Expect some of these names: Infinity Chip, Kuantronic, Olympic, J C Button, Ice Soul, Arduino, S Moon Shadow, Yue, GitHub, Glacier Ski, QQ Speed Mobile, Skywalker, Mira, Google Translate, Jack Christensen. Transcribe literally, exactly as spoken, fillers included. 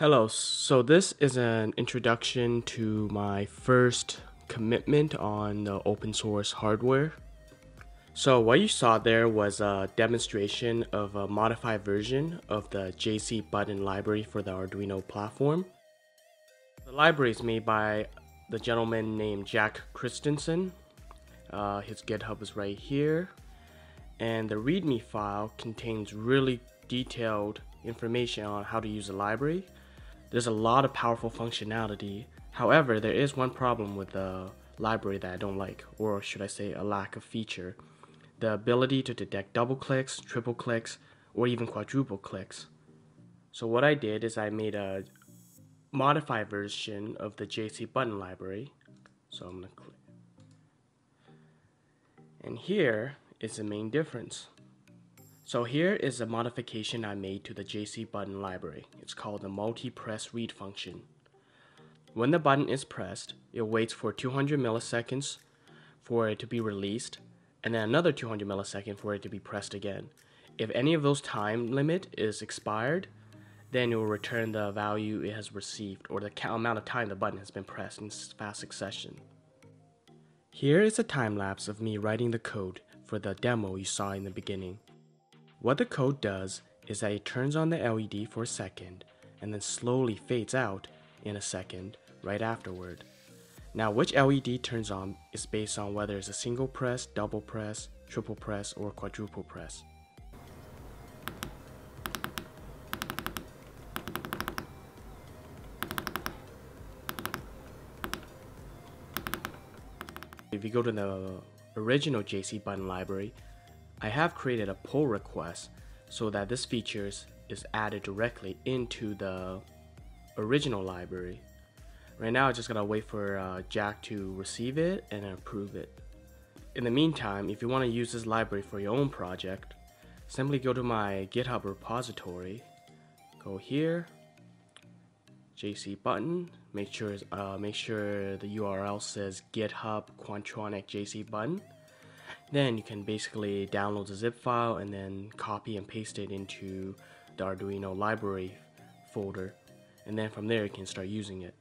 Hello, so this is an introduction to my first commitment on the open source hardware. So what you saw there was a demonstration of a modified version of the J C Button library for the Arduino platform. The library is made by the gentleman named Jack Christensen. Uh, his GitHub is right here. And the README file contains really detailed information on how to use the library. There's a lot of powerful functionality. However, there is one problem with the library that I don't like, or should I say a lack of feature. The ability to detect double clicks, triple clicks, or even quadruple clicks. So what I did is I made a modified version of the J C Button library. So I'm gonna click. And here is the main difference. So here is a modification I made to the J C Button library. It's called the multi-press read function. When the button is pressed, it waits for two hundred milliseconds for it to be released, and then another two hundred milliseconds for it to be pressed again. If any of those time limit is expired, then it will return the value it has received, or the amount of time the button has been pressed in fast succession. Here is a time lapse of me writing the code for the demo you saw in the beginning. What the code does is that it turns on the L E D for a second and then slowly fades out in a second right afterward. Now which L E D turns on is based on whether it's a single press, double press, triple press, or quadruple press. If you go to the original J C Button library, I have created a pull request so that this feature is added directly into the original library. Right now I just gotta wait for uh, Jack to receive it and approve it. In the meantime, if you want to use this library for your own project, simply go to my GitHub repository, go here, J C Button, make sure, uh, make sure the U R L says GitHub Kuantronic J C Button. Then you can basically download the zip file and then copy and paste it into the Arduino library folder, and then from there you can start using it.